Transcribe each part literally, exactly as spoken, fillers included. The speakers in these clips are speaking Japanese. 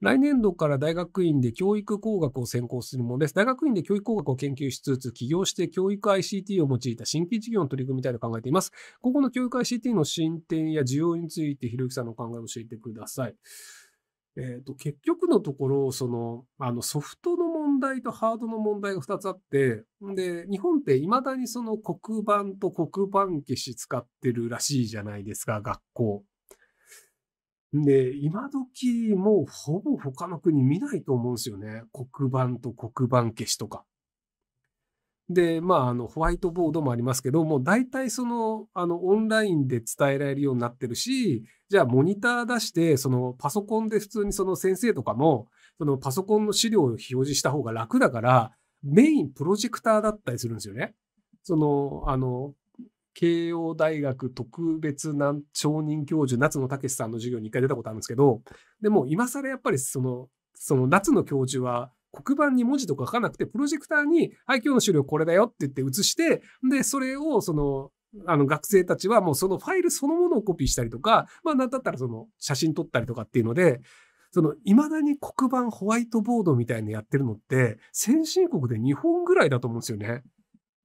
来年度から大学院で教育工学を専攻するものです。大学院で教育工学を研究しつつ、起業して教育 アイシーティー を用いた新規事業の取り組みたいと考えています。ここの教育 アイシーティー の進展や需要について、ひろゆきさんのお考えを教えてください。えーと、結局のところ、その、あの、ソフトの問題とハードの問題がふたつあって、で、日本って未だにその黒板と黒板消し使ってるらしいじゃないですか、学校。で、今時もうほぼ他の国見ないと思うんですよね。黒板と黒板消しとか。で、まあ、あの、ホワイトボードもありますけど、もう大体その、あの、オンラインで伝えられるようになってるし、じゃあモニター出して、そのパソコンで普通にその先生とかも、そのパソコンの資料を表示した方が楽だから、メインプロジェクターだったりするんですよね。その、あの、慶応大学特別なん承認教授、夏野武さんの授業に一回出たことあるんですけど、でも今更やっぱりその、その夏野教授は、黒板に文字とか書かなくて、プロジェクターに、はい、今日の資料これだよって言って写して、で、それを、その、あの、学生たちはもうそのファイルそのものをコピーしたりとか、まあ、なんだったらその、写真撮ったりとかっていうので、その、未だに黒板ホワイトボードみたいなのやってるのって、先進国でにほんぐらいだと思うんですよね。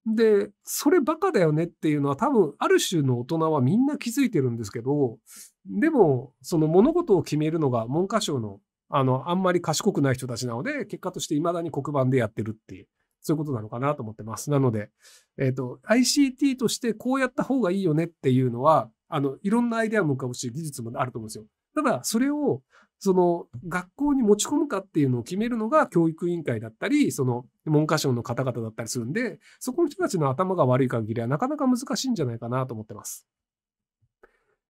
で、それバカだよねっていうのは多分、ある種の大人はみんな気づいてるんですけど、でも、その物事を決めるのが文科省の、あの、あんまり賢くない人たちなので、結果として未だに黒板でやってるっていう、そういうことなのかなと思ってます。なので、えっと、アイシーティー としてこうやった方がいいよねっていうのは、あの、いろんなアイデアも浮かぶし、技術もあると思うんですよ。ただ、それを、その、学校に持ち込むかっていうのを決めるのが教育委員会だったり、その、文科省の方々だったりするんで、そこの人たちの頭が悪い限りはなかなか難しいんじゃないかなと思ってます。